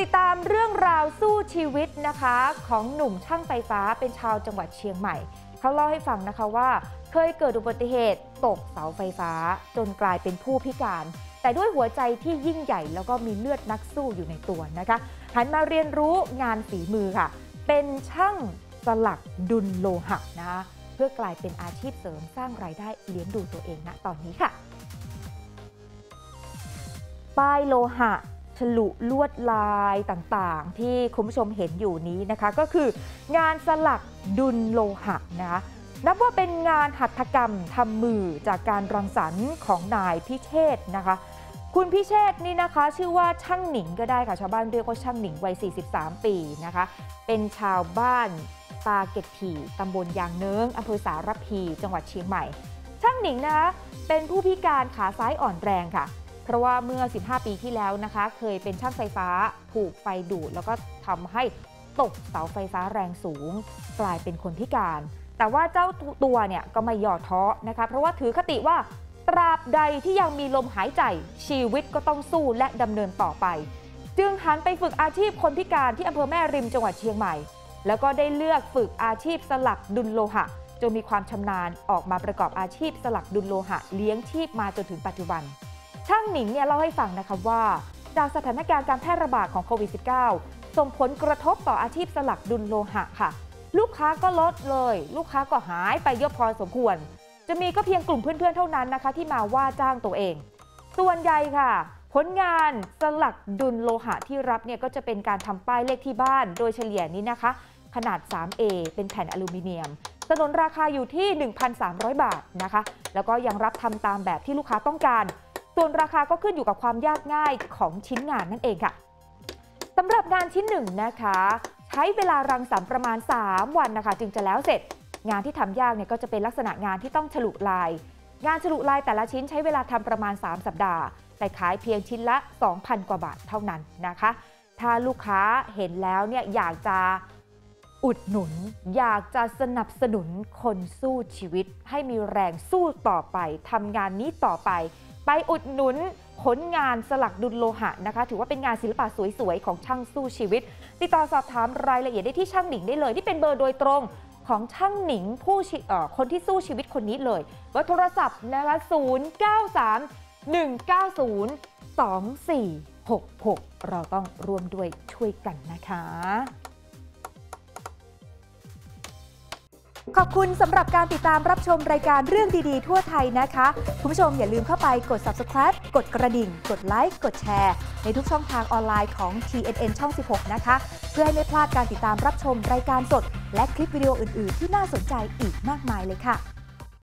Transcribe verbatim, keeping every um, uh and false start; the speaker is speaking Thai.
ติดตามเรื่องราวสู้ชีวิตนะคะของหนุ่มช่างไฟฟ้าเป็นชาวจังหวัดเชียงใหม่เขาเล่าให้ฟังนะคะว่าเคยเกิดอุบัติเหตุตกเสาไฟฟ้าจนกลายเป็นผู้พิการแต่ด้วยหัวใจที่ยิ่งใหญ่แล้วก็มีเลือดนักสู้อยู่ในตัวนะคะหันมาเรียนรู้งานฝีมือค่ะเป็นช่างสลักดุลโลหะนะเพื่อกลายเป็นอาชีพเสริมสร้างรายได้เลี้ยงดูตัวเองณตอนนี้ค่ะป้ายโลหะฉลุลวดลายต่างๆที่คุณผู้ชมเห็นอยู่นี้นะคะก็คืองานสลักดุลโลหะนะนับว่าเป็นงานหัตถกรรมทำมือจากการรังสรรค์ของนายพิเชษนะคะคุณพิเชษนี่นะคะชื่อว่าช่างหนิงก็ได้ค่ะชาวบ้านเรียกว่าช่างหนิงวัยสี่สิบสามปีนะคะเป็นชาวบ้านปาเกตถีตำบลยางเนิ้งอำเภอสารพีจังหวัดเชียงใหม่ช่างหนิงนะคะเป็นผู้พิการขาซ้ายอ่อนแรงค่ะเพราะว่าเมื่อสิบห้าปีที่แล้วนะคะเคยเป็นช่างไฟฟ้าถูกไฟดูดแล้วก็ทำให้ตกเสาไฟฟ้าแรงสูงกลายเป็นคนพิการแต่ว่าเจ้าตัวเนี่ยก็ไม่ย่อท้อนะคะเพราะว่าถือคติว่าตราบใดที่ยังมีลมหายใจชีวิตก็ต้องสู้และดำเนินต่อไปจึงหันไปฝึกอาชีพคนพิการที่อำเภอแม่ริมจังหวัดเชียงใหม่แล้วก็ได้เลือกฝึกอาชีพสลักดุลโลหะจนมีความชำนาญออกมาประกอบอาชีพสลักดุลโลหะเลี้ยงชีพมาจนถึงปัจจุบันช่างหนิงเนี่ยเล่าให้ฟังนะคะว่าจากสถานการณ์การแพร่ระบาดของโควิด สิบเก้า ส่งผลกระทบต่ออาชีพสลักดุลโลหะค่ะลูกค้าก็ลดเลยลูกค้าก็หายไปเยอะพอสมควรจะมีก็เพียงกลุ่มเพื่อนๆ เท่านั้นนะคะที่มาว่าจ้างตัวเองส่วนใหญ่ค่ะผลงานสลักดุลโลหะที่รับเนี่ยก็จะเป็นการทำป้ายเลขที่บ้านโดยเฉลี่ยนี้นะคะขนาด สามเอ เป็นแผ่นอลูมิเนียมสนนราคาอยู่ที่ หนึ่งพันสามร้อย บาทนะคะแล้วก็ยังรับทำตามแบบที่ลูกค้าต้องการส่วนราคาก็ขึ้นอยู่กับความยากง่ายของชิ้นงานนั่นเองค่ะสำหรับงานชิ้นหนึ่งนะคะใช้เวลารังสรรค์ประมาณสามวันนะคะจึงจะแล้วเสร็จงานที่ทำยากเนี่ยก็จะเป็นลักษณะงานที่ต้องฉลุลายงานฉลุลายแต่ละชิ้นใช้เวลาทำประมาณสามสัปดาห์แต่ขายเพียงชิ้นละ สองพัน กว่าบาทเท่านั้นนะคะถ้าลูกค้าเห็นแล้วเนี่ยอยากจะอุดหนุนอยากจะสนับสนุนคนสู้ชีวิตให้มีแรงสู้ต่อไปทำงานนี้ต่อไปไปอุดหนุนผลงานสลักดุลโลหะนะคะถือว่าเป็นงานศิลปะสวยๆของช่างสู้ชีวิตติดต่อสอบถามรายละเอียดได้ที่ช่างหนิงได้เลยที่เป็นเบอร์โดยตรงของช่างหนิงผู้คนที่สู้ชีวิตคนนี้เลยว่าโทรศัพท์นะคะศูนย์ เก้า สาม หนึ่ง เก้า ศูนย์ สอง สี่ หก หกเราต้องร่วมด้วยช่วยกันนะคะขอบคุณสำหรับการติดตามรับชมรายการเรื่องดีๆทั่วไทยนะคะคุณผู้ชมอย่าลืมเข้าไปกด ซับสไครบ์ กดกระดิ่งกดไลค์กดแชร์ในทุกช่องทางออนไลน์ของ ที เอ็น เอ็น ช่อง สิบหก นะคะเพื่อให้ไม่พลาดการติดตามรับชมรายการสดและคลิปวิดีโออื่นๆที่น่าสนใจอีกมากมายเลยค่ะ